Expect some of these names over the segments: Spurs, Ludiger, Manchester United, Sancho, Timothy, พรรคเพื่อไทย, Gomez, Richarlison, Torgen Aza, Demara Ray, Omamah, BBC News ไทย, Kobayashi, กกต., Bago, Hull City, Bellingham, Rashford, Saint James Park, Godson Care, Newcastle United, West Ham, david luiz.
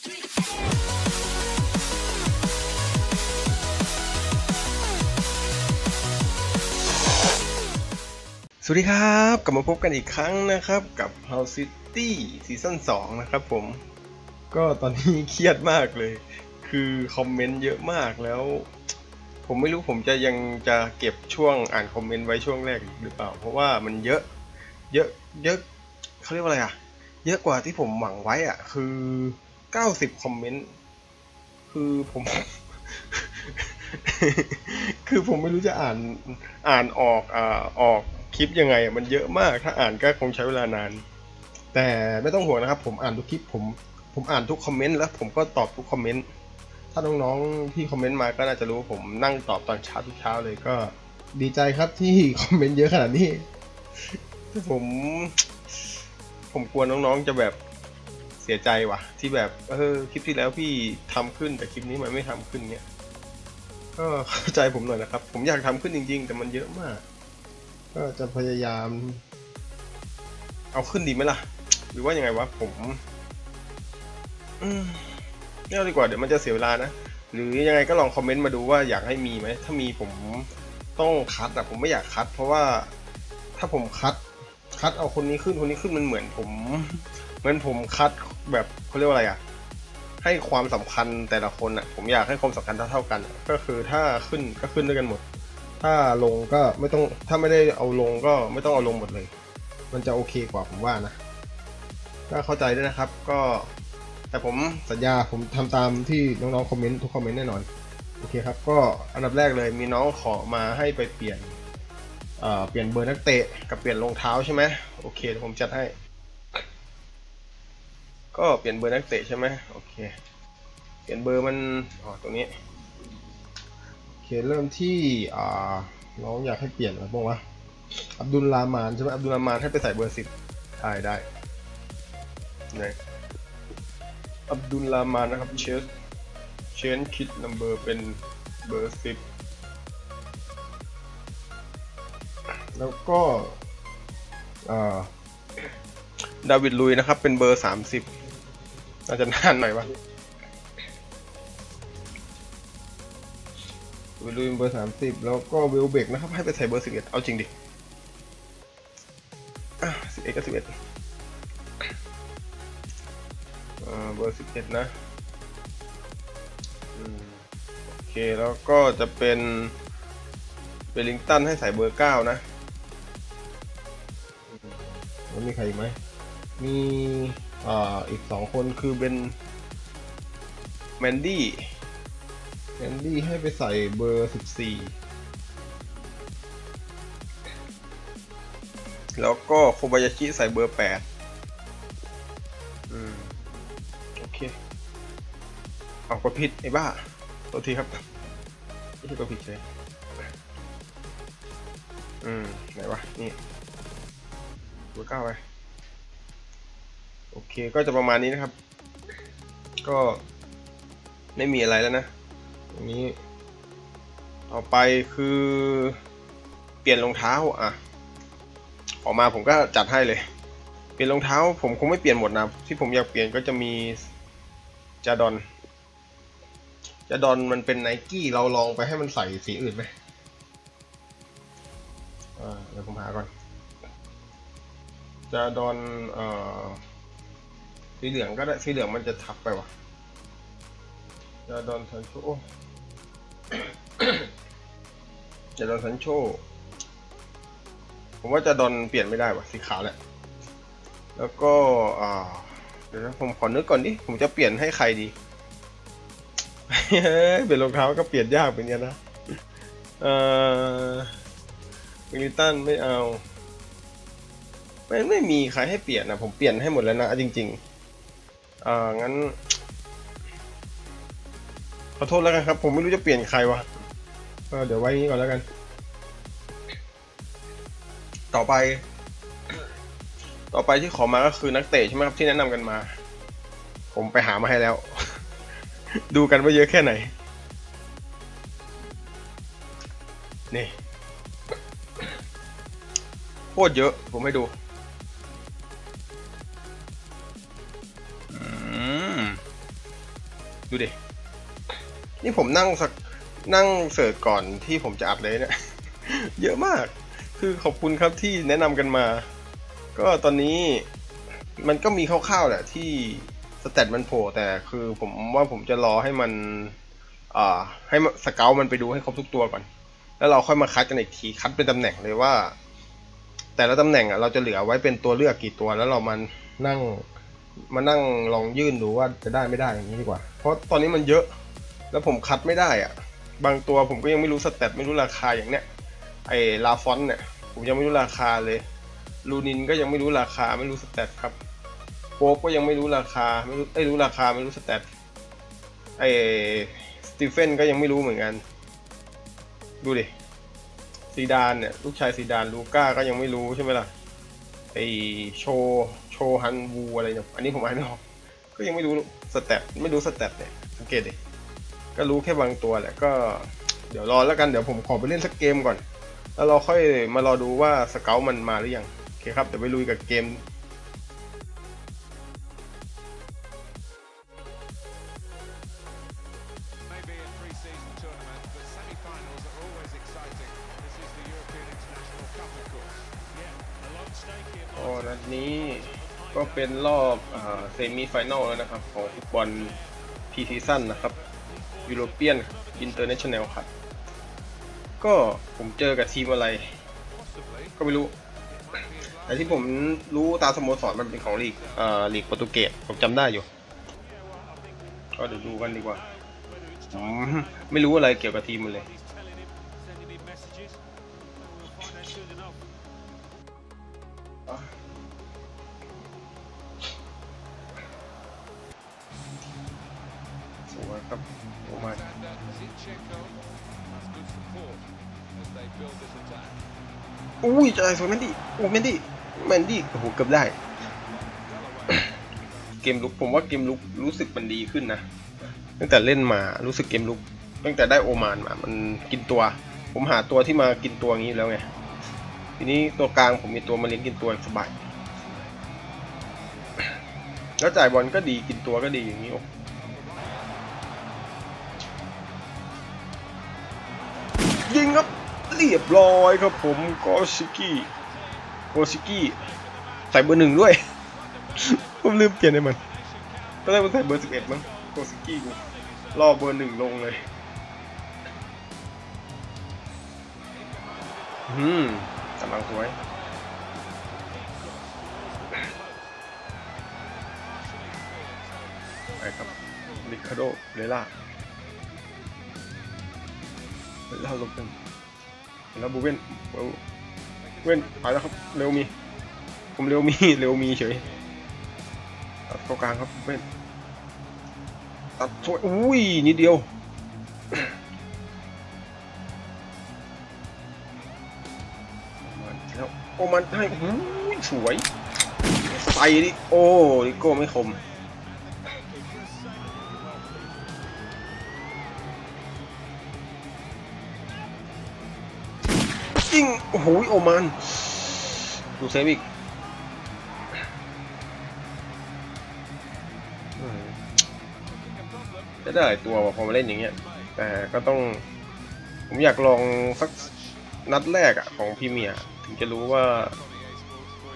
สวัสดีครับกลับมาพบกันอีกครั้งนะครับกับ Hull City ซีซั่น 2นะครับผมก็ตอนนี้เครียดมากเลยคือคอมเมนต์เยอะมากแล้วผมไม่รู้ผมจะยังเก็บช่วงอ่านคอมเมนต์ไว้ช่วงแรกหรือเปล่าเพราะว่ามันเยอะเขาเรียกว่าอะไรอะเยอะกว่าที่ผมหวังไว้อะคือ90คอมเมนต์คือผม คือผมไม่รู้จะอ่านออกคลิปยังไงมันเยอะมากถ้าอ่านก็คงใช้เวลานานแต่ไม่ต้องห่วงนะครับผมอ่านทุกคลิปผมอ่านทุกคอมเมนต์แล้วผมก็ตอบทุกคอมเมนต์ถ้าน้องๆที่คอมเมนต์มาก็น่าจะรู้ผมนั่งตอบตอนเช้าทุกเช้าเลยก็ดีใจครับที่คอมเมนต์เยอะขนาดนี้ผมกลัวน้องๆจะแบบเสียใจว่ะที่แบบคลิปที่แล้วพี่ทำขึ้นแต่คลิปนี้มันไม่ทำขึ้นเนี่ยก็เข้าใจผมหน่อยนะครับผมอยากทำขึ้นจริงๆแต่มันเยอะมากก็จะพยายามเอาขึ้นดีไหมล่ะหรือว่ายังไงวะผมไม่เอาดีกว่าเดี๋ยวมันจะเสียเวลานะหรือยังไงก็ลองคอมเมนต์มาดูว่าอยากให้มีไหมถ้ามีผมต้องคัดแต่ผมไม่อยากคัดเพราะว่าถ้าผมคัดเอาคนนี้ขึ้นมันเหมือนผมคัดแบบเขาเรียกว่าอะไรอะให้ความสำคัญแต่ละคนอะผมอยากให้ความสำคัญเท่ากันก็คือถ้าขึ้นก็ขึ้นด้วยกันหมดถ้าลงก็ไม่ต้องถ้าไม่ได้เอาลงก็ไม่ต้องเอาลงหมดเลยมันจะโอเคกว่าผมว่านะก็เข้าใจด้วยนะครับก็แต่ผมสัญญาผมทำตามที่น้องๆคอมเมนต์ทุกคอมเมนต์แน่นอนโอเคครับก็อันดับแรกเลยมีน้องขอมาให้ไปเปลี่ยนเบอร์นักเตะกับเปลี่ยนรองเท้าใช่ไหมโอเคผมจัดให้ก็เปลี่ยนเบอร์นักเตะใช่ไหมโอเคเปลี่ยนเบอร์มันอ๋อตรงนี้โอเคเริ่มที่น้องอยากให้เปลี่ยนอะไรบ้างวะอับดุลรามานใช่ไหมอับดุลรามานให้ไปใส่เบอร์ 10ได้เนี่ยอับดุลรามานนะครับเชนคิดนัมเบอร์เป็นเบอร์ 10แล้วก็ดาวิดลุยนะครับเป็นเบอร์ 30น่าจะนานหน่อยวะลุยเบอร์ 30แล้วก็เวลเบกนะครับให้ไปใส่เบอร์ 11เอาจริงดิ11ก็11เบอร์ 11นะโอเคแล้วก็จะเป็นเบลลิงตันให้ใส่เบอร์ 9นะแล้วมีใครอีกไหมมีอีก2คนคือเป็นแมนดี้ให้ไปใส่เบอร์ 14แล้วก็โคบายาชิใส่เบอร์ 8โอเคเอากดผิดไอ้บ้าตัวทีครับไม่ใช่กดผิดเลยไหนวะนี่เบอร์ 9ไปโอเคก็จะประมาณนี้นะครับก็ไม่มีอะไรแล้วนะนี้ต่อไปคือเปลี่ยนรองเท้าอ่ะออกมาผมก็จัดให้เลยเปลี่ยนรองเท้าผมคงไม่เปลี่ยนหมดนะที่ผมอยากเปลี่ยนก็จะมีจาดอนมันเป็นไนกี้เราลองไปให้มันใส่สีอื่นไหมเดี๋ยวผมหาก่อนจาดอนสีเหลืองก็ได้สีเหลืองมันจะทับไปวะจาดอนสันโช จาดอนสันโชผมว่าจาดอนเปลี่ยนไม่ได้ว่ะสีขาวแหละแล้วก็เดี๋ยวนะผมขอนึกก่อนดิผมจะเปลี่ยนให้ใครดี เปลี่ยนรองเท้าก็เปลี่ยนยากเป็นเนี้ยนะมิลิตันไม่เอาไม่มีใครให้เปลี่ยนนะผมเปลี่ยนให้หมดแล้วนะจริงๆงั้นขอโทษแล้วกันครับผมไม่รู้จะเปลี่ยนใครวะเดี๋ยวไว้นี้ก่อนแล้วกันต่อไปที่ขอมาก็คือนักเตะใช่ไหมครับที่แนะนำกันมาผมไปหามาให้แล้ว ดูกันว่าเยอะแค่ไหนนี่ โคตรเยอะผมให้ดู ดูดินี่ผมนั่งเสิร์ชก่อนที่ผมจะอัดเลยเนี่ย เยอะมากคือขอบคุณครับที่แนะนำกันมาก็ตอนนี้มันก็มีคร่าวๆแหละที่สแตทมันโผล่แต่คือผมว่าผมจะรอให้มันให้สเกลมันไปดูให้ครบทุกตัวก่อนแล้วเราค่อยมาคัดกันอีกทีคัดเป็นตำแหน่งเลยว่าแต่ละตำแหน่งอ่ะเราจะเหลือไว้เป็นตัวเลือกกี่ตัวแล้วเรามานั่งลองยื่นดูว่าจะได้ไม่ได้อย่างนี้ดีกว่าเพราะตอนนี้มันเยอะแล้วผมคัดไม่ได้อ่ะบางตัวผมก็ยังไม่รู้สแตทไม่รู้ราคาอย่างเนี้ยไอ้ลาฟอนเนี่ยผมยังไม่รู้ราคาเลยลูนินก็ยังไม่รู้ราคาไม่รู้สแตทครับโป๊กก็ยังไม่รู้ราคาไม่รู้ราคาไม่รู้สแตทไอ้สตีเฟนก็ยังไม่รู้เหมือนกันดูดิซีดานเนี่ยลูกชายซีดานลูก้าก็ยังไม่รู้ใช่ไหมล่ะไอโชว์ฮันวูอะไรเนี่ยอันนี้ผมอ่านไม่ออกก็ยังไม่รู้สแตทไม่รู้สแตทเนี่ยสังเกตดิก็รู้แค่บางตัวแหละก็เดี๋ยวรอแล้วกันเดี๋ยวผมขอไปเล่นสักเกมก่อนแล้วเราค่อยมารอดูว่าสเกลมันมาหรือยังโอเคครับเดี๋ยวไปลุยกับเกมนัดนี้ก็เป็นรอบเซมิไฟแนลแล้วนะครับของฟุตบอลพีซีซั่นนะครับยูโรเปียนอินเตอร์เนชั่นแนลครับก็ผมเจอกับทีมอะไรก็ไม่รู้แต่ที่ผมรู้ตามสโมสรมันเป็นของลีกโปรตุเกสผมจำได้อยู่ก็เดี๋ยวดูกันดีกว่าไม่รู้อะไรเกี่ยวกับทีมมันเลยครับโอ้ไม่อุ้ยจะอะไรสวยแมนดี้โอ้แมนดี้โอ้โหเกือบได้ เกมลุกผมว่าเกมลุกรู้สึกมันดีขึ้นนะตั้งแต่เล่นมารู้สึกเกมลุกตั้งแต่ได้โอมานมามันกินตัวผมหาตัวที่มากินตัวงี้แล้วไงทีนี้ตัวกลางผมมีตัวมาเลี้ยงกินตัวสบายแล้วจ่ายบอลก็ดีกินตัวก็ดีอย่างนี้ยิงครับเรียบร้อยครับผมโกชิกี้ใส่เบอร์หนึ่งด้วย ผมลืมเปลี่ยนให้มันตอนแรกผมใส่เบอร์11มั้งโกชิกี้รอเบอร์หนึ่งลงเลยกำลังสวยไปครับริคาโดเรล่าแล้วลบกันแล้วบูเว่นไปแล้วครับเร็วมีเฉยตัดเข้ากลางครับบูเว่นตัดช่วยอุ้ยนิดเดียวแล้วโอมันให้สวยใส่ดิโอ้ดิโก้ไม่คมโอ้โหโอมันดูเซฟอีกจะได้หลายตัวพอมาเล่นอย่างเงี้ยแต่ก็ต้องผมอยากลองสักนัดแรกอะของพรีเมียร์ถึงจะรู้ว่า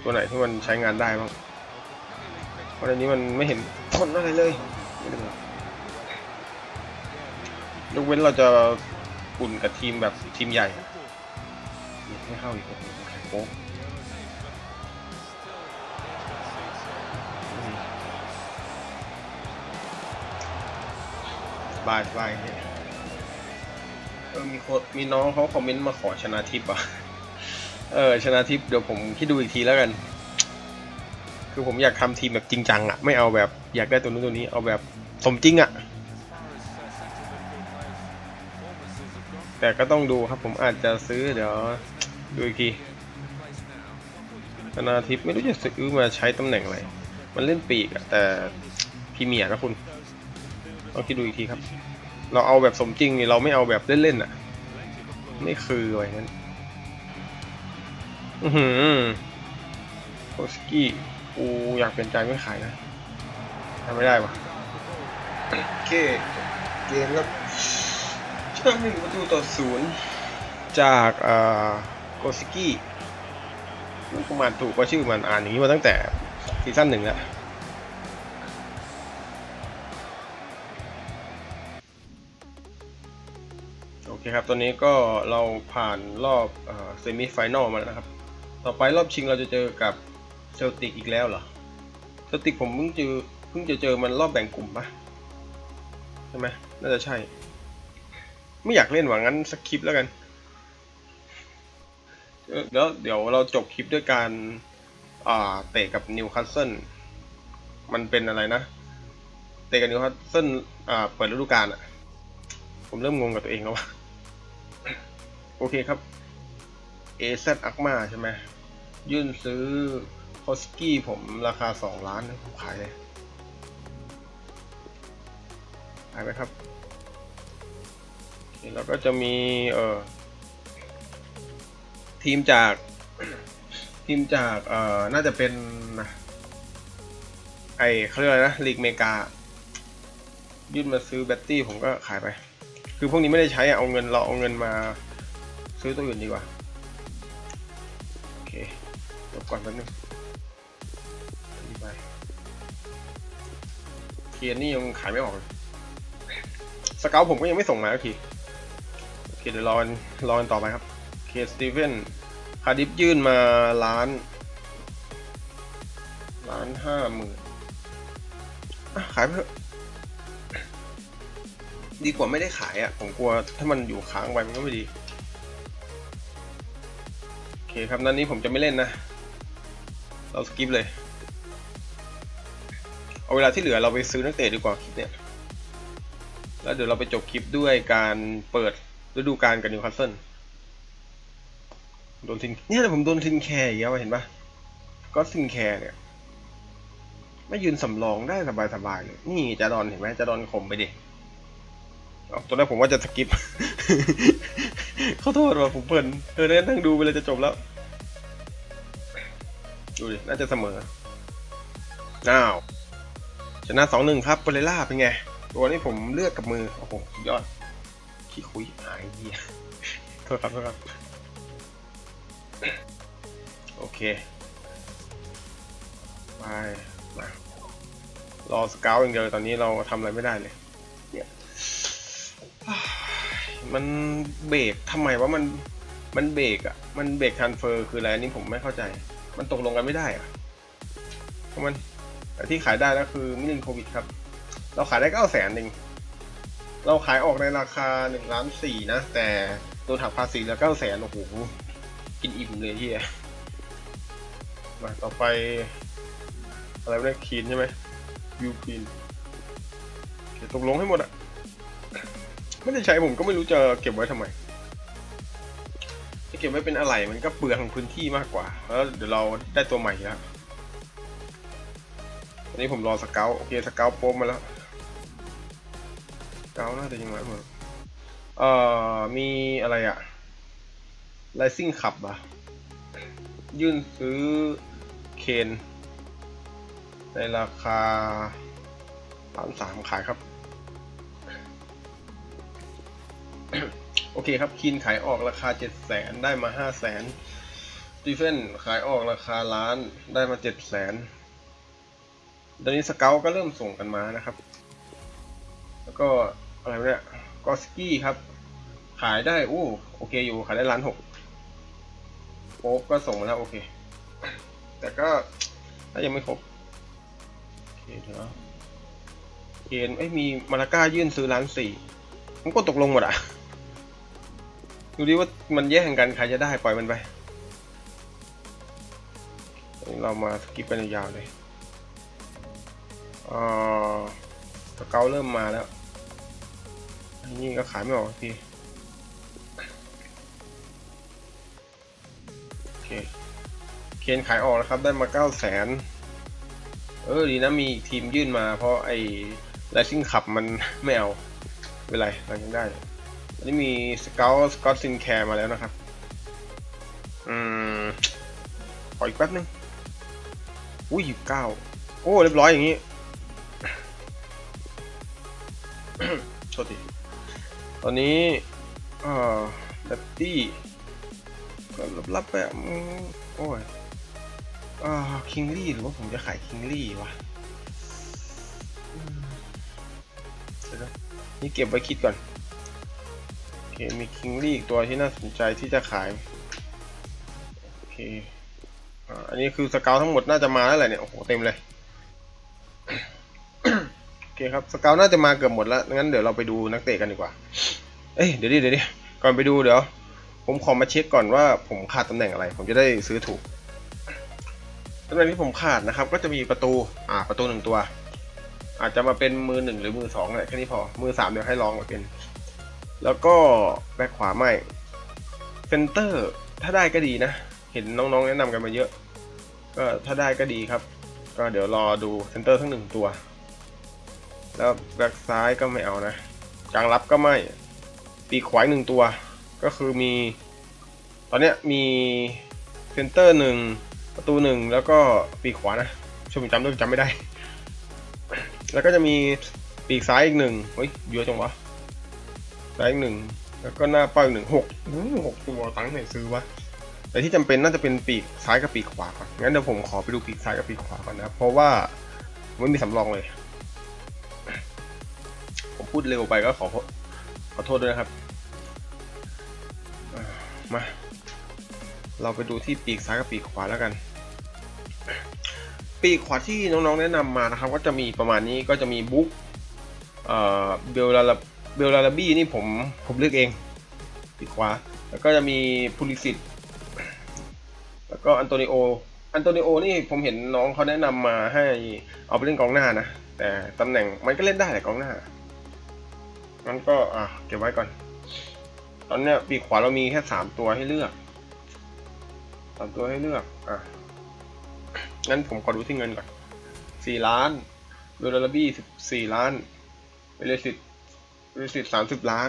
ตัวไหนที่มันใช้งานได้บ้างเพราะในนี้มันไม่เห็นทนอะไรเลยยกเว้นเราจะปุ่นกับทีมแบบทีมใหญ่ไม่เข้าอีกโอ้บายเนี่ยมีน้องเขาคอมเมนต์มาขอชนะทิพย์อ่ะชนะทิพย์เดี๋ยวผมคิดดูอีกทีแล้วกันคือผมอยากทำทีมแบบจริงจังอ่ะไม่เอาแบบอยากได้ตัวนู้นตัวนี้เอาแบบสมจริงอ่ะแต่ก็ต้องดูครับผมอาจจะซื้อเดี๋ยวดูอีกทีธนาทิพย์ไม่รู้จะซื้อมาใช้ตำแหน่งอะไรมันเล่นปีกแต่พรีเมียร์นะคุณต้องคิดดูอีกทีครับเราเอาแบบสมจริงเราไม่เอาแบบเล่นๆอ่ะไม่คืออะไรงั้นโคสกี้กูอยากเป็นใจไม่ขายนะทำไม่ได้ปะโอเค เกมครับชนะ1-0จากโกซิกี้ประมาณถูกก็ชื่อมันอ่านอย่างนี้มาตั้งแต่ซีซั่น1แล้วโอเคครับตอนนี้ก็เราผ่านรอบเซมิไฟแนลมาแล้วนะครับต่อไปรอบชิงเราจะเจอกับเซลติกอีกแล้วเหรอเซลติกผมเพิ่งจะเจอมันรอบแบ่งกลุ่มปะใช่ไหมน่าจะใช่ไม่อยากเล่นหว่างั้นสคิปแล้วกันแล้วเดี๋ยวเราจบคลิปด้วยการเตะกับนิวคาสเซิลมันเป็นอะไรนะเตะกับนิวคาสเซิลเปิดฤดูกาลอะผมเริ่มงงกับตัวเองแล้วว่าโอเคครับเอเซตอักมาใช่ไหมยื่นซื้อคอสกี้ผมราคา2 ล้านผมขายเลยขายไหมครับแล้วก็จะมีทีมจากน่าจะเป็นไอเขาเรียกอะไรนะลีกเมกายื่นมาซื้อแบตตี้ผมก็ขายไปคือพวกนี้ไม่ได้ใช้เอาเงินเราเอาเงินมาซื้อตัวอื่นดีกว่าโอเคจบก่อนแป๊บนึงไปเทียนนี่ยังขายไม่ออกสเกลผมก็ยังไม่ส่งมาสักทีโอเคเดี๋ยวรอกันต่อไปครับเคสตีเว่นคาดิฟยื่นมาล้าน 50,000ขายไปดีกว่าไม่ได้ขายอ่ะผมกลัวถ้ามันอยู่ค้างไว้มันก็ไม่ดีโอเคครับนั้นนี้ผมจะไม่เล่นนะเราสกิปเลยเอาเวลาที่เหลือเราไปซื้อนักเตะดีกว่าคลิปเนี่ยแล้วเดี๋ยวเราไปจบคลิปด้วยการเปิดฤดูกาลกับนิวคาสเซิลโดนซินเนี่ยผมโดนซินแคร์อีกแล้วเห็นปะก็ซินแคร์เนี่ยไม่ยืนสำรองได้สบายๆเลยนี่จะดอนเห็นไหมจะดอนข่มไปดิตอนแรกผมว่าจะสกิป ขอโทษว่าผมเพลินนั่งดูไปเลยจะจบแล้วดูดิน่าจะเสมออ้าวชนะ 2-1ครับเปเรล่าเป็นไงตัวนี้ผมเลือกกับมือโอ้โหยอดขี้คุยหายเหี้ยโทษครับโอเคไปรอสเกลอย่างเดียวตอนนี้เราทำอะไรไม่ได้เลยเนี่ยมันเบรกทำไมว่ามันเบรกอ่ะมันเบรกทรานสเฟอร์คืออะไรอันนี้ผมไม่เข้าใจมันตกลงกันไม่ได้อ่ะเพราะมันแต่ที่ขายได้ก็คือมิลินโควิดครับเราขายได้ก็900,000นึงเราขายออกในราคา1.4 ล้านนะแต่โดนหักภาษีแล้ว900,000โอ้โหกินอิ่มเลยที่มาต่อไปอะไรไม่ได้คีนใช่ไหมยูคีนตกลงให้หมดอ่ะไม่ได้ใช้ผมก็ไม่รู้จะเก็บไว้ทำไมจะเก็บไว้เป็นอะไรมันก็เปลืองพื้นที่มากกว่าแล้วเดี๋ยวเราได้ตัวใหม่แล้วอันนี้ผมรอสเกลโอเคสเกลโป๊มมาแล้วสเกลน่าจะยังไงเหมือนมีอะไรอะไรซิ่งขับอะยื่นซื้อเคนในราคา3.3 ล้านขายครับโอเคครับคีนขายออกราคา700,000ได้มา500,000ตีเฟนขายออกราคา1,000,000ได้มา700,000ตอนนี้สเกลก็เริ่มส่งกันมานะครับแล้วก็อะไรเนี่ยกอสกี้ครับขายได้อู้โอเคอยู่ขายได้1,600,000โป๊บก็ส่งมาแล้วโอเคแต่ก็ถ้ายังไม่ครบโอเคเดี๋ยวเคนไอ้มีมาลาก้ายื่นซื้อ1.4 ล้านมันก็ตกลงหมดอ่ะดูดิว่ามันแย่งกันใครจะได้ปล่อยมันไปเรามาสกิปกันยาวเลยสเกลเริ่มมาแล้วนี่ก็ขายไม่ออกทีโอเคเคนขายออกแล้วครับได้มา900,000ดีนะมีทีมยื่นมาเพราะไอ้ไลซิ่งขับมันไม่เอาไม่เป็นไรเรายังได้อันนี้มีสเกลสกอตซินแคร์มาแล้วนะครับขออีกแป๊บนึงอุ้ย9โอ้เรียบร้อยอย่างนี้ โทษทีตอนนี้ดัตตี้ก็รับแบบโอ้ยคิงลี่หรือว่าผมจะขายคิงลี่วะนี่เก็บไว้คิดก่อนโอเคมีคิงลี่อีกตัวที่น่าสนใจที่จะขายโอเคอันนี้คือสเกลทั้งหมดน่าจะมาแล้วแหละเนี่ยโอ้โหเต็มเลยโอเคครับสเกลน่าจะมาเกือบหมดแล้วงั้นเดี๋ยวเราไปดูนักเตะกันดีกว่าเอ้ยเดี๋ยวดิก่อนไปดูเดี๋ยวผมขอมาเช็คก่อนว่าผมขาดตำแหน่งอะไรผมจะได้ซื้อถูกตำแหน่งที่ผมขาดนะครับก็จะมีประตูประตูหนึ่งตัวอาจจะมาเป็นมือหนึ่งหรือมือสองอะไรแค่นี้พอมือสามเดี๋ยวให้ลองมาเป็นแล้วก็แบ็คขวาไม่เซนเตอร์ถ้าได้ก็ดีนะเห็นน้องๆแนะนำกันมาเยอะก็ถ้าได้ก็ดีครับก็เดี๋ยวรอดูเซนเตอร์ทั้งหนึ่งตัวแล้วแบ็คซ้ายก็ไม่เอานะกลางรับก็ไม่ปีกขวาหนึ่งตัวก็คือมีตอนนี้มีเซนเตอร์หนึ่งประตูหนึ่งแล้วก็ปีกขวานะช่วยผมจำด้วยจำไม่ได้แล้วก็จะมีปีกซ้ายอีกหนึ่งเฮ้ยเยอะจังวะซ้ายอีกหนึ่งแล้วก็หน้าเป้าอีกหนึ่งหกตัวตั้งไหนซื้อวะแต่ที่จำเป็นน่าจะเป็นปีกซ้ายกับปีกขวาก่อนงั้นเดี๋ยวผมขอไปดูปีกซ้ายกับปีกขวาก่อนนะเพราะว่าไม่มีสำรองเลยผมพูดเร็วไปก็ขอโทษด้วยนะครับมาเราไปดูที่ปีกซ้ายกับปีกขวาแล้วกันปีกขวาที่น้องๆแนะนำมานะครับก็จะมีประมาณนี้ก็จะมีบุ๊กเบลลาบี้นี่ผมเลือกเองปีกขวาแล้วก็จะมีพูลิสิตแล้วก็อันโตนิโอนี่ผมเห็นน้องเขาแนะนำมาให้เอาไปเล่นกองหน้านะแต่ตำแหน่งมันก็เล่นได้แต่กองหน้างั้นก็เก็บไว้ก่อนตอนนี้ปีกขวาเรามีแค่3ตัวให้เลือกงั้นผมขอดูที่เงินก่อน4ล้านโดลาบี้14ล้านเบลเลสิต30ล้าน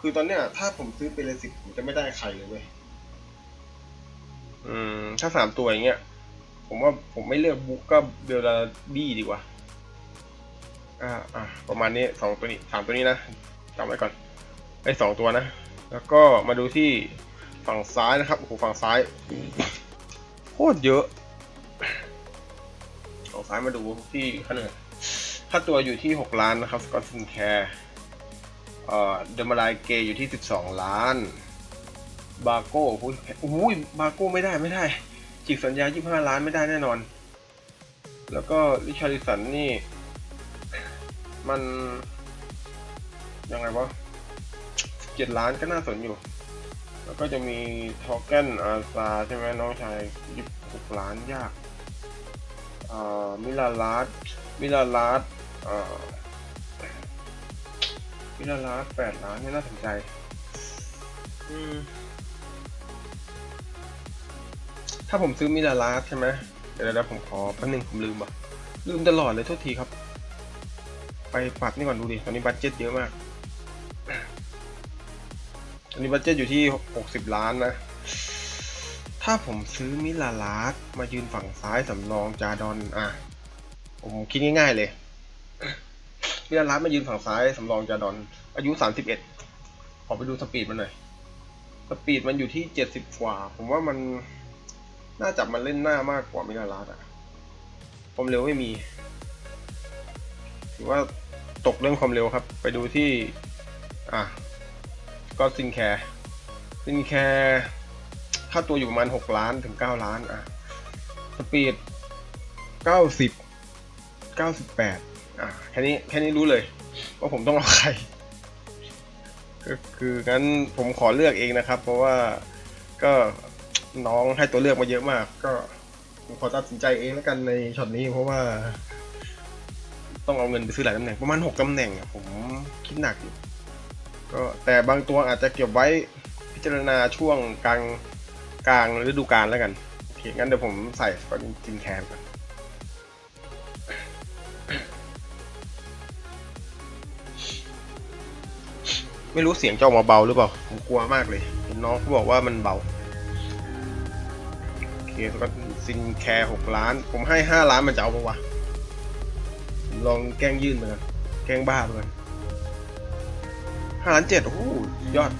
คือตอนเนี้ยถ้าผมซื้อเบลเลสิตผมจะไม่ได้ใครเลยเว้ยถ้า3ตัวอย่างเงี้ยผมว่าผมไม่เลือกบุ๊กก็เบลเลบี้ดีกว่าประมาณนี้2ตัวนี้3ตัวนี้นะจำไว้ก่อนไอ้2ตัวนะแล้วก็มาดูที่ฝั่งซ้ายนะครับโอ้โหฝั่งซ้ายโคตรเยอะออกซ้ายมาดูที่ขั้นหนึ่งค่าตัวอยู่ที่6ล้านนะครับ Godson Care เดมารายเกย์อยู่ที่12ล้านบาโก้อุ้ยบาโก้ไม่ได้จีบสัญญา25ล้านไม่ได้แน่นอนแล้วก็ริชาร์ลิสันนี่มันยังไงวะ17ล้านก็น่าสนอยู่แล้วก็จะมีทอร์เกนอาซาใช่ไหมน้องชาย16ล้านยากมิลาลาร์ด8ล้านนี่น่าสนใจถ้าผมซื้อมิลาลาร์ดใช่ไหมเดี๋ยวผมขอแป๊บนึงผมลืมตลอดเลยโทษทีครับไปปัดนี่ก่อนดูดิตอนนี้บัดเจ็ตเยอะมากอันนี้บัดเจ็ตอยู่ที่60ล้านนะถ้าผมซื้อมิลาลาร์ดมายืนฝั่งซ้ายสำรองจาดอนผมคิดง่ายๆเลยมิลาลาร์ดมายืนฝั่งซ้ายสำรองจาดอนอายุ31ขอไปดูสปีดมันหน่อยสปีดมันอยู่ที่70กว่าผมว่ามันน่าจับมันเล่นหน้ามากกว่ามิลาลาร์ดความเร็วไม่มีถือว่าตกเรื่องความเร็วครับไปดูที่Godson Care ค่าตัวอยู่ประมาณ6ล้านถึง9ล้านสปีด90 98แค่นี้รู้เลยว่าผมต้องเอาใครก็คืองั้นผมขอเลือกเองนะครับเพราะว่าก็น้องให้ตัวเลือกมาเยอะมากก็ผมขอตัดสินใจเองแล้วกันในช็อตนี้เพราะว่าต้องเอาเงินไปซื้อหลายตำแหน่งประมาณ6ตำแหน่งผมคิดหนักอยู่ก็แต่บางตัวอาจจะเก็บไว้พิจารณาช่วงกลางฤดูกาลแล้วกันโอเคงั้นเดี๋ยวผมใส่ก่อนจริงแคมก่อนไม่รู้เสียงจะออกมาเบาหรือเปล่าผมกลัวมากเลยเห็นน้องเขาบอกว่ามันเบาโอเคก็ซิงแคร์6ล้านผมให้5ล้านมันจะเอาปะวะลองแกล้งยื่นมาแก ล้งบ้าเลย5,700,000โอ้โหยอด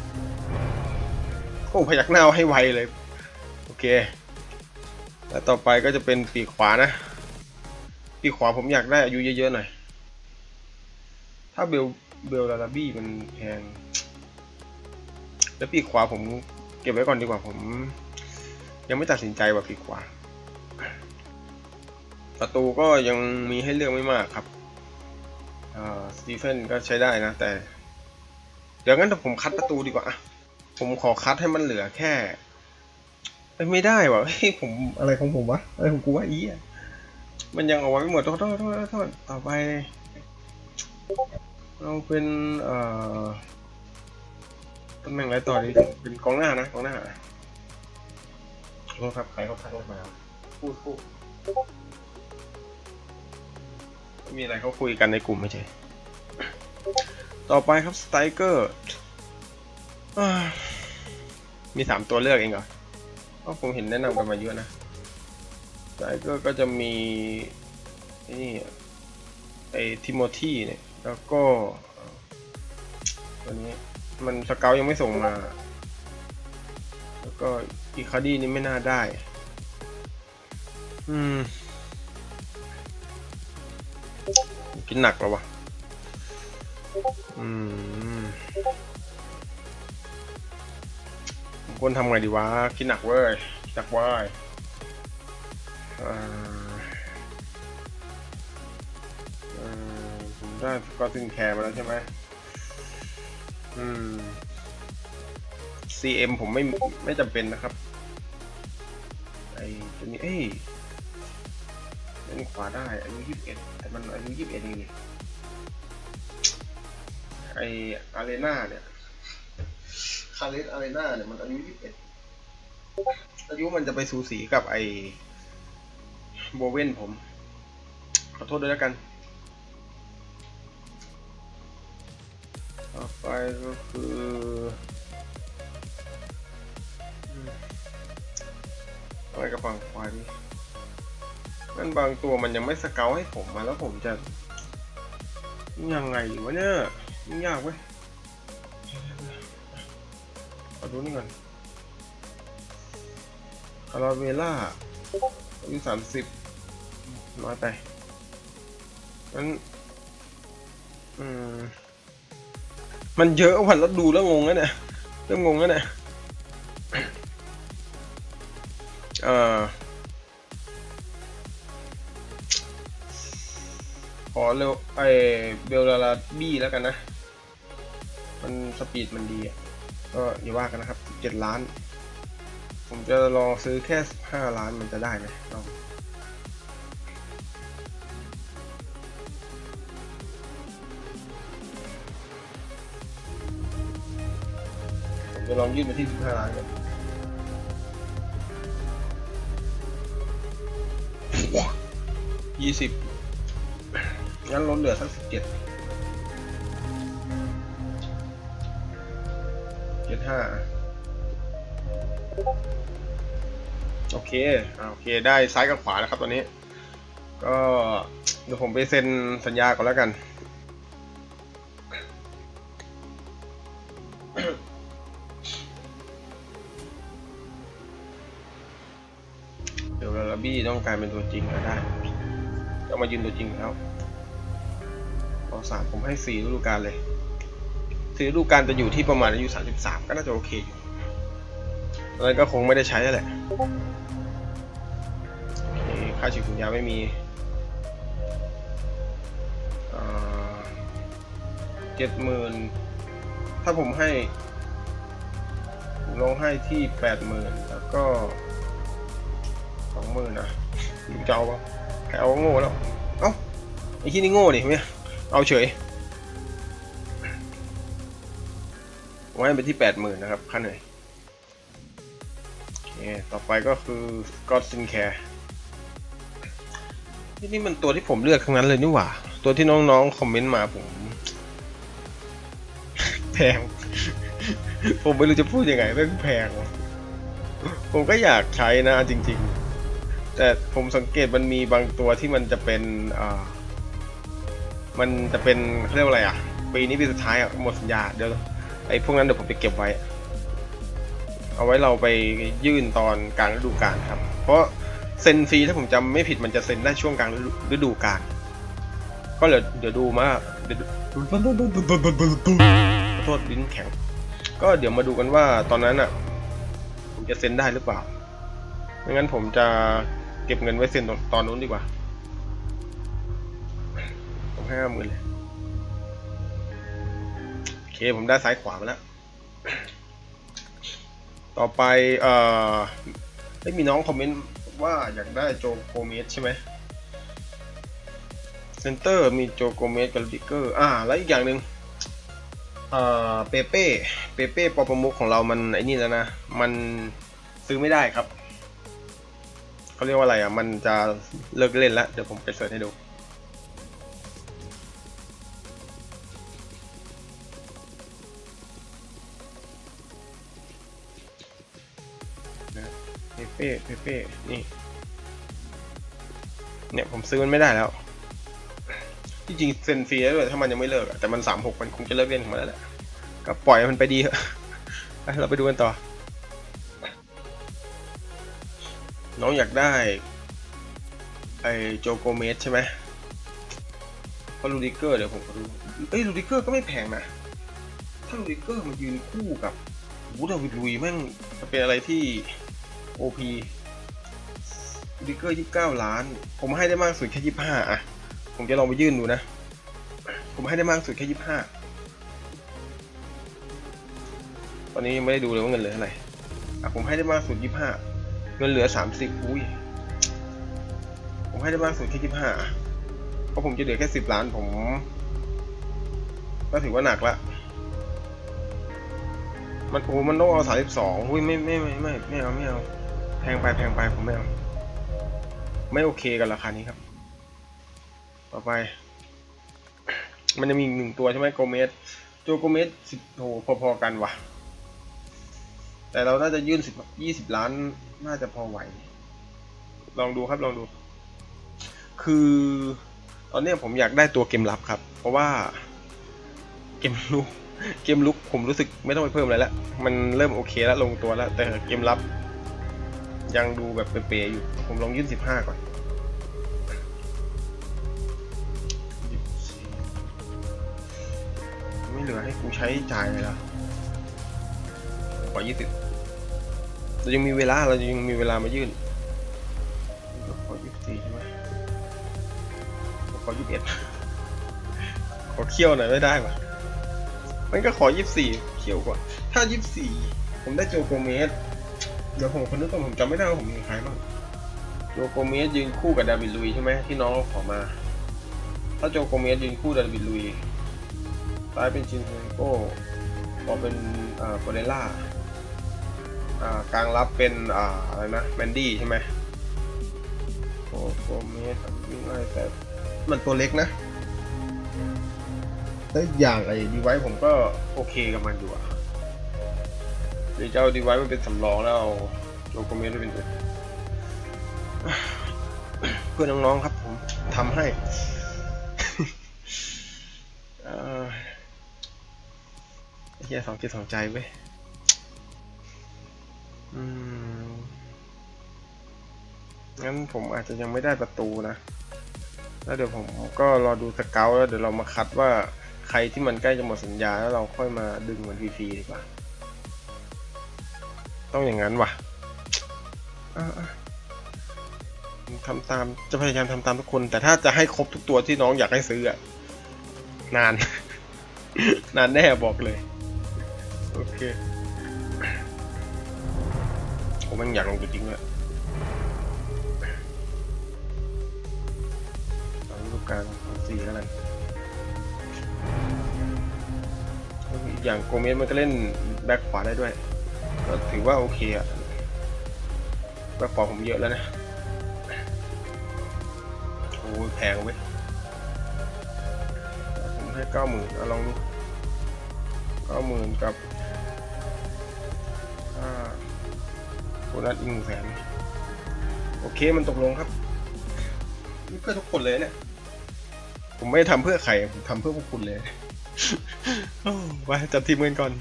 โอ้พยักหน้าให้ไวเลยโอเคแล้วต่อไปก็จะเป็นปีกขวานะปีกขวาผมอยากได้อายุเยอะๆหน่อยถ้าเบลลาบี้มันแพงแล้วปีกขวาผมเก็บไว้ก่อนดีกว่าผมยังไม่ตัดสินใจว่าปีกขวาประตูก็ยังมีให้เลือกไม่มากครับสตีเฟนก็ใช้ได้นะแต่เดี๋ยวงั้นถ้าผมคัดประตูดีกว่าผมขอคัดให้มันเหลือแค่ไม่ได้ว่ะผมอะไรของผมวะอะไรของกูวะอี๋มันยังเอาไว้ไม่หมดโทษต่อไปเราเป็นตำแหน่งอะไรต่อดีเป็นกองหน้านะกองหน้าโทษครับใครเขาทักมาพูดมีอะไรเขาคุยกันในกลุ่มไม่ใช่ต่อไปครับสไตรเกอร์มี3ตัวเลือกเองเหรอก็ผมเห็นแนะนำกันมาเยอะนะสไตรเกอร์ก็จะมีนี่ไอทิโมธีเนี่ยแล้วก็ตัวนี้มันสเกลยังไม่ส่งมาแล้วก็อิคาดี้นี่ไม่น่าได้กินหนักแล้ววะผมควรทำไงดีวะกินหนักเว้ยหนักเว้ยผมได้Godson Careมาแล้วใช่ไหมCM ผมไม่จำเป็นนะครับไอ้ตัวนี้เล่นขวาได้อายุ21แต่มันอายุ21นี่ไออารีนาเนี่ยคาเลสอารีนาเนี่ยมันอายุ21อายุมันจะไปสูสีกับไอโบเว่นผมขอโทษด้วยแล้วกันต่อไปก็คืออะไรกับฝั่งควายนี่นั่นบางตัวมันยังไม่สเกลให้ผมมาแล้วผมจะยังไงวะเนี่ยยากเว้ยมาดูนี่ก่อนคาราเวล่าอายุ30น้อยไปงั้นมันเยอะวันแล้วดูแล้วงงแล้วเนี่ยเริ่มงงแล้วเนี่ยขอเร็วไอเบลลาบี้แล้วกันนะมันสปีดมันดีก็อย่าว่ากันนะครับ7 ล้านผมจะลองซื้อแค่15 ล้านมันจะได้ไหมลองผมจะลองยืดไปที่15 ล้านก่อน20งั้นลดเหลือสัก17.75โอเคได้ซ้ายกับขวาแล้วครับตอนนี้ก็เดี๋ยวผมไปเซ็นสัญญาก่อนแล้วกัน เดี๋ยวลาบี้ต้องกลายเป็นตัวจริงแล้วได้จะมายืนตัวจริงแล้ว3ผมให้4ฤดูกาลเลย4ฤดูกาลจะอยู่ที่ประมาณอายุ33ก็น่าจะโอเคอยู่แล้วก็คงไม่ได้ใช้แล้วแหละค่าฉีกสัญญาไม่มี70,000ถ้าผมให้ลงให้ที่80,000แล้วก็20,000นะลุงเจ้าปะใครเอาโง่แล้วเอ้าไอ้ที่นี่โง่ดิเนี่ยเอาเฉยไว้เป็นที่80,000นะครับค่าเหนื่อยต่อไปก็คือ Godson Care นี่มันตัวที่ผมเลือกทั้งนั้นเลยนี่หว่าตัวที่น้องๆคอมเมนต์มาผม แพง ผมไม่รู้จะพูดยังไงเรื่องแพง ผมก็อยากใช้นะจริงๆแต่ผมสังเกตมันมีบางตัวที่มันจะเป็น มันจะเป็นเรียกว่าอะไรอ่ะปีนี้ปีสุดท้ายอ่ะหมดสัญญาเดี๋ยวไอ้พวกนั้นเดี๋ยวผมจะเก็บไว้เอาไว้เราไปยื่นตอนกลางฤดูกาลครับเพราะเซ็นฟรีถ้าผมจำไม่ผิดมันจะเซ็นได้ช่วงกลางฤดูกาลก็เดี๋ยวดูมาโทษลิ้นแข็งก็เดี๋ยวมาดูกันว่าตอนนั้นอ่ะผมจะเซ็นได้หรือเปล่าไม่งั้นผมจะเก็บเงินไว้เซ็นตอนนู้นดีกว่าผมให้50,000เลยโอเคผมได้ซ้ายขวามาแล้วต่อไปได้มีน้องคอมเมนต์ว่าอยากได้โจโกเมสใช่ไหมเซนเตอร์มีโจโกเมสกับดิเกอร์แล้วอีกอย่างหนึ่งเปเป้ปอประมุขของเรามันไอ้นี่แล้วนะมันซื้อไม่ได้ครับเขาเรียกว่าอะไรอ่ะมันจะเลิกเล่นแล้วเดี๋ยวผมไปเสิร์ชให้ดูเป้นี่เนี่ยผมซื้อมันไม่ได้แล้วที่จริงเซ็นฟรีแล้วถ้ามันยังไม่เลิกแต่มัน36มันคงจะเลิกเล่นของมันแล้วแหละก็ปล่อยมันไปดีเถอะเราไปดูกันต่อน้องอยากได้ไอโจโกเมสใช่ไหมเพราะลูดิเกอร์เดี๋ยวผมก็ดูลูดิเกอร์ก็ไม่แพงนะถ้าลูดิเกอร์มันยืนคู่กับบูดาวิดลุยแม่งจะเป็นอะไรที่OP ดิเกอร์29 ล้านผมให้ได้มากสุดแค่25อ่ะผมจะลองไปยื่นดูนะผมให้ได้มากสุดแค่25ตอนนี้ไม่ได้ดูเลยว่าเงินเหลืออะไรผมให้ได้มากสุด25เงินเหลือ30อุ้ยผมให้ได้มากสุดแค่25เพราะผมจะเหลือแค่10 ล้านผมก็ถือว่าหนักละมันมันต้องเอา32อุ้ยไม่เอาแพงไปผมไม่เอาไม่โอเคกับราคานี้ครับต่อไปมันจะมีหนึ่งตัวใช่ไหมโกเมสโจโกเมส10 โถพอๆกันว่ะแต่เราน่าจะยื่น10-20 ล้านน่าจะพอไหวลองดูครับลองดูคือตอนนี้ผมอยากได้ตัวเกมลับครับเพราะว่าเกมลุกผมรู้สึกไม่ต้องไปเพิ่มอะไรแล้วมันเริ่มโอเคแล้วลงตัวแล้วแต่เกมรับยังดูแบบเปรย์อยู่ผมลองยื่น15ก่อนไม่เหลือให้กูใช้จ่ายเลยละขอ20เรายังมีเวลามายื่นขอ24ใช่ไหมขอ21ขอเคี่ยวหน่อยไม่ได้ปะมันก็ขอ24เขียวกว่าถ้า24ผมได้โจโกเมสเดี๋ยวผมคนนึกก่อนผมจำไม่ได้ว่าผมมีใครบ้างโจโกเมสยืนคู่กับดาวิดลุยใช่ไหมที่น้องขอมาถ้าโจโกเมสยืนคู่ดาวิดลุยซ้ายเป็นจินเซนโก้ขวาเป็นโกเรล่ากลางรับเป็นอะไรนะแมนดี้ใช่ไหมโจโกเมสวิ่งง่ายแต่มันตัวเล็กนะแล้วอย่างไอ้ดีไวผมก็โอเคกับมันอยู่อ่ะเดี๋ยวจะเอาดีไวมันเป็นสำรองแล้วเอาโจโกเมสเป็นตัวเพื่อนน้องๆครับผมทำให้ เฮีย2 จิต 2 ใจเว้ยงั้นผมอาจจะยังไม่ได้ประตูนะแล้วเดี๋ยวผมก็รอดูสเกาต์แล้วเดี๋ยวเรามาคัดว่าใครที่มันใกล้จะหมดสัญญาแล้วเราค่อยมาดึงมันฟรีๆดีกว่าต้องอย่างนั้นว่ะทำตามจะพยายามทำตามทุกคนแต่ถ้าจะให้ครบทุกตัวที่น้องอยากให้ซื้ออะนาน นานแน่บอกเลยโอเคผมมันอยากลงจริงๆเลยเอาลูกการ4แล้วกันอย่างโกเมสมันก็เล่นแบ็คขวาได้ด้วยก็ถือว่าโอเคอะแบ็คขวาผมเยอะแล้วนะโอ้ยแพงเว้ยผมให้90,000ลองดู90,000กับโบนัสอีก100,000โอเคมันตกลงครับนี่เพื่อทุกคนเลยเนี่ย ผมไม่ทำเพื่อใครผมทำเพื่อพวกคุณเลยไปจัดทีมกันก่อน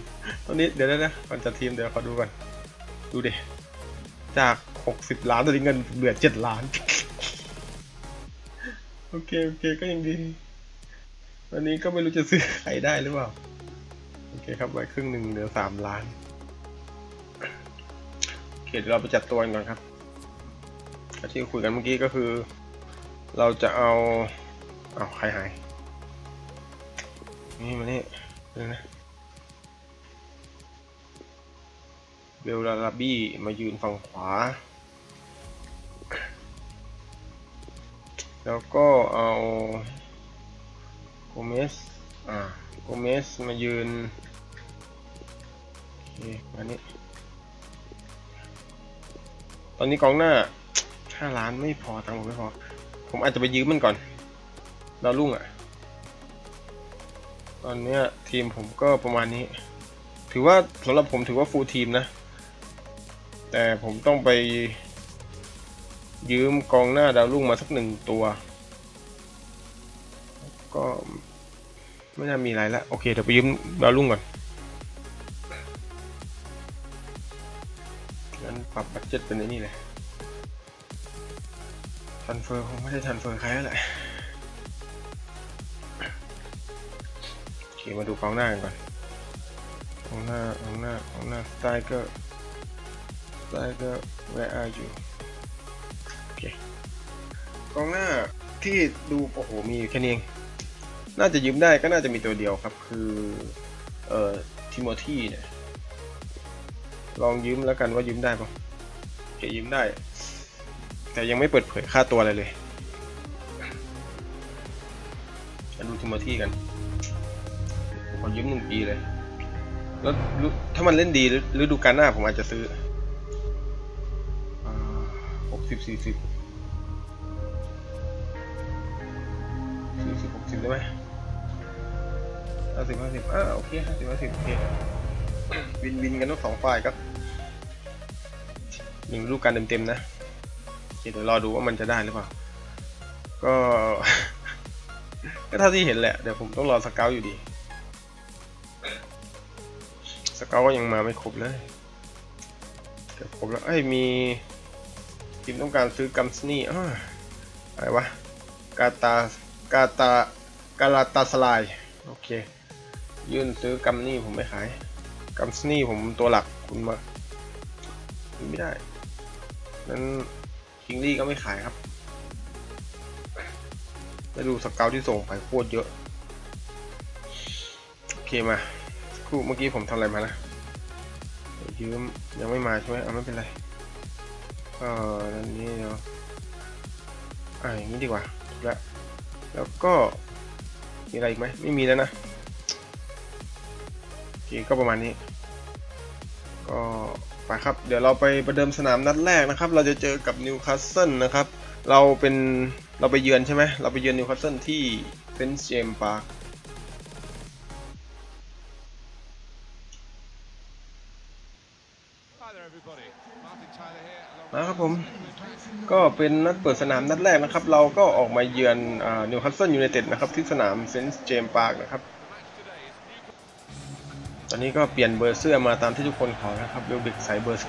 ตอนนี้เดี๋ยวนะก่อนจัดทีมเดี๋ยวขอดูก่อนดูดิจาก60 ล้านตอนนี้เงินเหลือ7 ล้านโอเคโอเคก็ยังดีวันนี้ก็ไม่รู้จะซื้อใครได้หรือเปล่าโอเคครับไว้ครึ่งหนึ่งเหลือ3 ล้านโอเคเดี๋ยวเราไปจัดตัวกันก่อนครับที่คุยกันเมื่อกี้ก็คือเราจะเอาใครหายนี่มานี่เลยนะเบลลาราบี้มายืนฝั่งขวาแล้วก็เอาโกเมสโกเมสมายืนมานี่ตอนนี้กองหน้า5 ล้านไม่พอตังค์ผมไม่พอผมอาจจะไปยืมมันก่อนดาวรุ่งอ่ะตอนนี้ทีมผมก็ประมาณนี้ถือว่าสำหรับผมถือว่าฟูลทีมนะแต่ผมต้องไปยืมกองหน้าดาวรุ่งมาสัก1 ตัวก็ไม่น่ามีอะไรละโอเคเดี๋ยวไปยืมดาวรุ่งก่อนงั้นปรับบัดเจ็ตเป็นไอ้นี่เลยทันเฟอร์คงไม่ได้ทันเฟอร์ใครแล้วแหละโอเคมาดูกองหน้ากันก่อนกองหน้าสไตล์ก็where are you โอเคกองหน้าที่ดูโอ้โหมีแค่นี้เองน่าจะยืมได้ก็น่าจะมีตัวเดียวครับคือทิโมธีเนี่ยลองยืมแล้วกันว่ายืมได้ป่ะโอเคยืมได้แต่ยังไม่เปิดเผยค่าตัวอะไรเลยมาดูทิโมธีกันขอยืม1 ปีเลยแล้วถ้ามันเล่นดีฤดูกาลหน้าผมอาจจะซื้อ60 40 40 60ได้ไหม50 50โอเค50 50โอเควินกันทั้ง2 ฝ่ายครับ1 ฤดูกาลเต็มๆนะเดี๋ยวรอดูว่ามันจะได้หรือเปล่าก็เท่าที่เห็นแหละเดี๋ยวผมต้องรอสเกาต์อยู่ดีสเกาต์ก็ยังมาไม่ครบเลยเกือบครบแล้วมีทีมต้องการซื้อกัมส์นี่อะไรวะกาลาตาสลายโอเคยื่นซื้อกัมนี่ผมไม่ขายกัมส์นี่ผมตัวหลักคุณมาไม่ได้นั้นคิงลี่ก็ไม่ขายครับแล้วดูสเกาต์ที่ส่งไปโคตรเยอะโอเคมาเมื่อกี้ผมทำอะไรมานะยืมยังไม่มาใช่ไหมไม่เป็นไรนี่เนาะอย่างนี้ดีกว่าแล้วก็มีอะไรอีกไหมไม่มีแล้วนะโอเคก็ประมาณนี้ก็ไปครับเดี๋ยวเราไปประเดิมสนามนัดแรกนะครับเราจะเจอกับนิวคาสเซิลนะครับเราไปเยือนใช่ไหมเราไปเยือนนิวคาสเซิลที่เซนต์เจมส์พาร์คนะครับผมก็เป็นนัดเปิดสนามนัดแรกนะครับเราก็ออกมาเยือนนิวคาสเซิลยูไนเต็ดนะครับที่สนามเซนต์เจมส์พาร์คนะครับตอนนี้ก็เปลี่ยนเบอร์เสื้อมาตามที่ทุกคนขอนะครับเบลเบกใส่เบอร์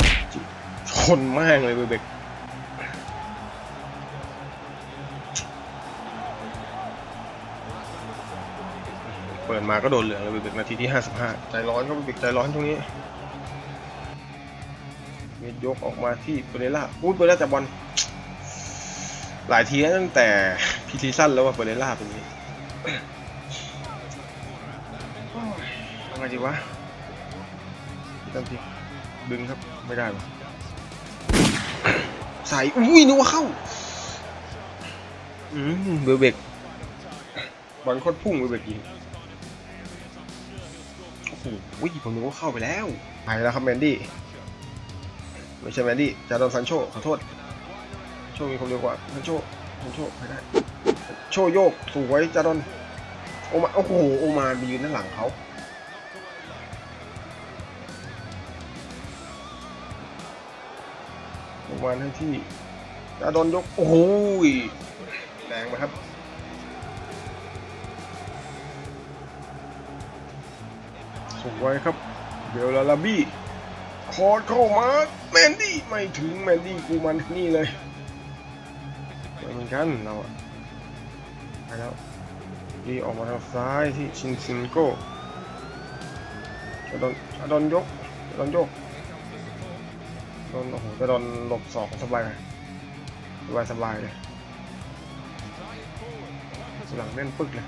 11ชนมากเลยเบลเบกเปิดมาก็โดนเหลืองเลยเบลเบกนาทีที่55ใจร้อนก็เบลเบกใจร้อนตรงนี้ยกออกมาที่เบเรล่าอุ้ยเบเรล่าจับบอลหลายทีตั้งแต่พีทีสั้นแล้วว่าเบเรล่าเป็นนี้ทำไงดีวะตั้งทีดึงครับไม่ได้หรอใส่อุ้ยนึกว่าเข้าเบลเบกบอลโคตรพุ่งเบลเบกยิงโอ้โหผมนึกว่าเข้าไปแล้วไปแล้วครับแมนดี้ไม่ใช่แมนดี้จาดอนซันโชขอโทษโชมีคนเดียวกว่าซันโชไปได้โชโยกสวยจาดอนโอมาโอ้โหโอมาไปยืนด้านหลังเขาโอมาให้ที่จาดอนยกโอ้ย แรงไปครับส่งไว้ครับเบลลาลาบี้คอร์เข้ามาแมนดี้ไม่ถึงแมนดี้กูมันนี่เลยเหมือนกันเราอะไปแล้วดีออกมาทางซ้ายที่ชินซินโก้จะโดนยกโดนโอ้โหจะโดนหลบสองสบายสบายเลยหลังเล่นปึ๊กเลย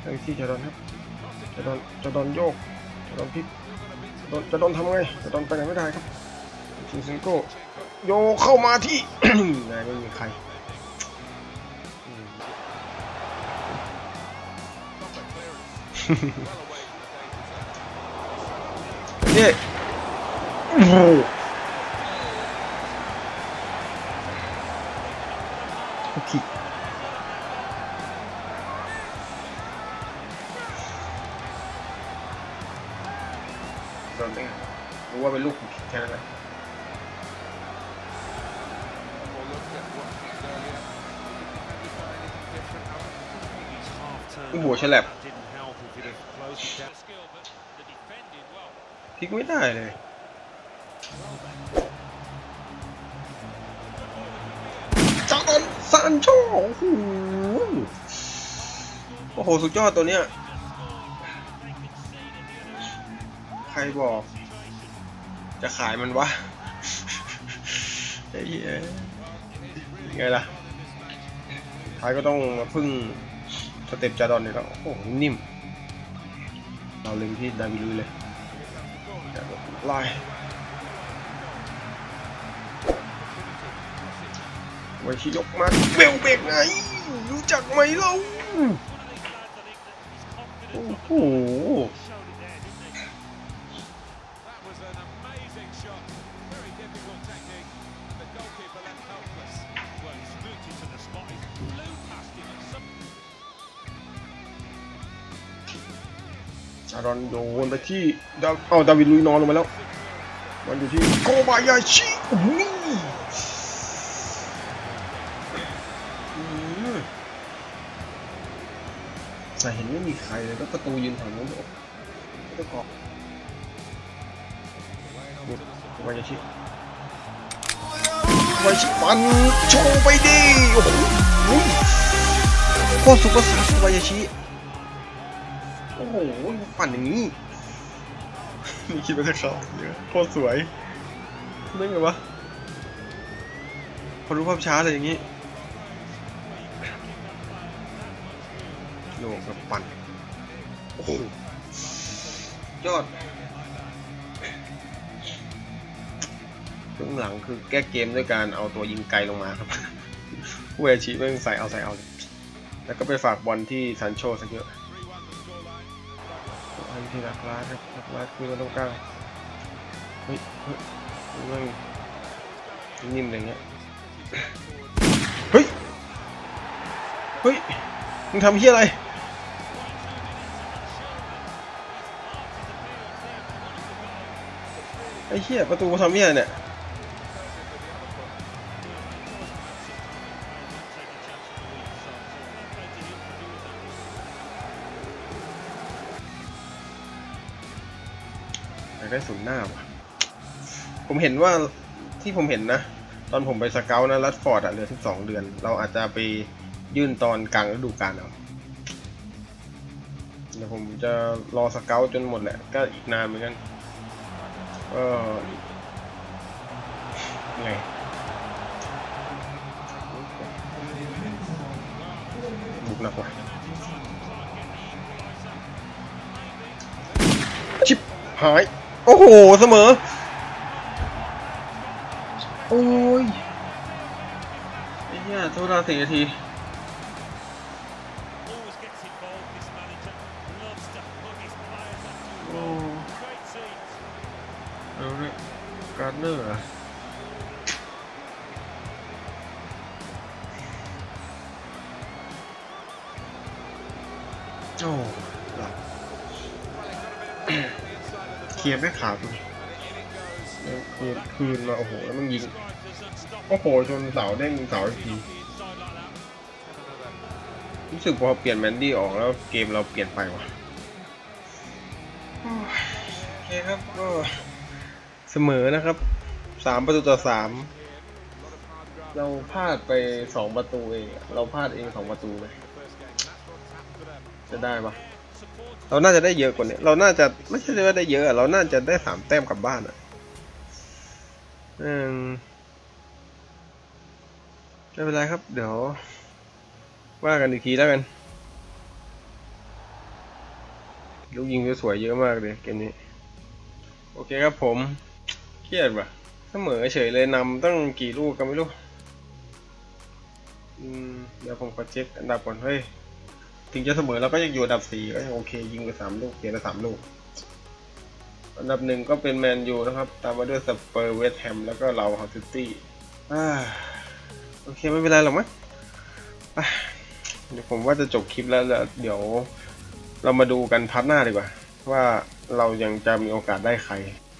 ไอ้ที่จะโดนครับจะโดนโยกจะโดนพลิกจะโดนทำไงจะโดนไปไหนไม่ได้ครับชินซินโก้โยเข้ามาที่ นายไม่มีใครเนี่ยโอ้โหโอเคโดนเนี่ยรู้ว่าเป็นลูกแค่นั้นแหละโอ้โหฉลับพลิกไม่ได้เลยจอห์นซานโชโอ้โหสุดยอดตัวเนี้ยใครบอกจะขายมันวะไอ้เหี้ยไงล่ะท้ายก็ต้องมาพึ่งสเต็ปจาดอนนี่แล้วโอ้โหนิ่มเราเล่นที่ดาวิลุยเลยลายไว้ที่ยกมาเบลเบกไงรู้จักไหมเราโอ้โหจารอนโยนไปที่ดาวิดลุยนอนลงมาแล้วมันอยู่ที่โกบายาชิแต่เห็นไม่มีใครเลยแล้วประตูยืนฝั่งนู้นก็กรอบโกบายาชิปันโชว์ไปดิโอ้โหโคตรสุดประสาทโกบายาชิโอ้โหปั่นอย่างนี้นี่คิดไปได้ครับโคตรสวยได้ไงวะพอรู้ภาพช้าเลยอย่างนี้โลกกับปั่นโอ้โหยอดเรื่องหลังคือแก้เกมด้วยการเอาตัวยิงไกลลงมาครับผู้อาชีพเพิ่งใส่เอาแล้วก็ไปฝากบอลที่ซันโชซะเยอะที่หลักล้านครับหลักล้านคือเราต้องกล้านิ่มอะไรเงี้ยเฮ้ยมึงทำเหี้ยอะไรไอ้เหี้ยประตูทำเหี้ยเนี่ยได้ศูนย์หน้าว่ะผมเห็นว่าที่ผมเห็นนะตอนผมไปสเกาต์นะรัชฟอร์ดอ่ะเหลือ12เดือนเราอาจจะไปยื่นตอนกลางฤดูกาลเอาเดี๋ยวผมจะรอสเกาต์จนหมดแหละก็อีกนานเหมือนกันไงบุกหนักว่ะชิบหายโอ้โหเสมอโอ้ยไอ้เหี้ยโทษเรา4 นาทีโอ้เอาเลยการ์เนอร์อะโอ้เกียร์ไม่ขาดเลยเกียร์คืนมาโอ้โหแล้วมันยิงโอ้โหจนเสาเด้งเสาอีกที รู้สึกพอเปลี่ยนแมนดี้ออกแล้วเกมเราเปลี่ยนไปว่ะโอเคครับก็เสมอนะครับ3-3เราพลาดไป2 ประตูเองเราพลาดเอง2 ประตูเลยจะได้ปะเราน่าจะได้เยอะกว่านี้เราน่าจะไม่ใช่ว่าได้เยอะเราน่าจะได้3 แต้มกลับบ้านอ่ะไม่เป็นไรครับเดี๋ยวว่ากันอีกทีแล้วกันลูกยิงสวยๆเยอะมากเลยเกมนี้โอเคครับผมเครียดปะเสมอเฉยเลยนำตั้งกี่ลูกกันไม่รู้เดี๋ยวผมขอเช็คอันดับก่อนเฮ้ยถึงจะเสมอเราก็ยังอยู่อันดับ4ก็ยังโอเคยิงไป3 ลูกเสียไป3 ลูกอันดับ1ก็เป็นแมนยูนะครับตามมาด้วยสเปอร์เวสต์แฮมแล้วก็เราHull Cityโอเคไม่เป็นไรหรอกมั้ยเดี๋ยวผมว่าจะจบคลิปแล้วเดี๋ยวเรามาดูกันพาร์ทหน้าดีกว่าว่าเรายังจะมีโอกาสได้ใคร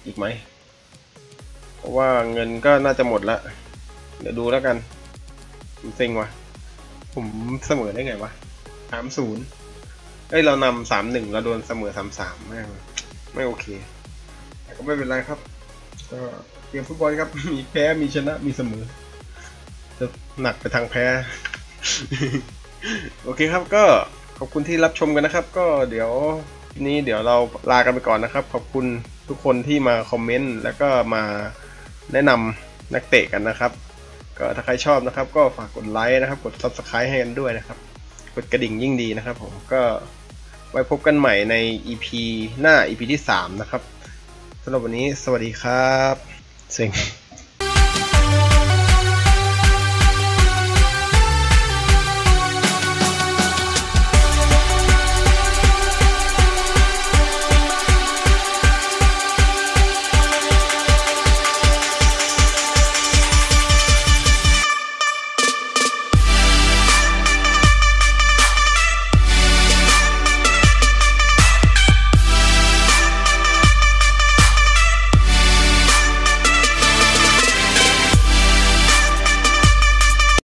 อีกไหมเพราะว่าเงินก็น่าจะหมดละเดี๋ยวดูแล้วกันผมเซ็งว่ะผมเสมอได้ไงวะ 3-0 เอ้ยเรานำ 3-1 เราโดนเสมอ 3-3 ไม่โอเคแต่ก็ไม่เป็นไรครับก็เกมฟุตบอลครับมีแพ้มีชนะมีเสมอจะหนักไปทางแพ้ โอเคครับก็ขอบคุณที่รับชมกันนะครับก็เดี๋ยวนี้เดี๋ยวเราลากันไปก่อนนะครับขอบคุณทุกคนที่มาคอมเมนต์แล้วก็มาแนะนำนักเตะกันนะครับก็ถ้าใครชอบนะครับก็ฝากกดไลค์นะครับกด Subscribe ให้กันด้วยนะครับกดกระดิ่งยิ่งดีนะครับผมก็ไว้พบกันใหม่ใน EP หน้า EP ที่ 3นะครับสำหรับวันนี้สวัสดีครับเซ็ง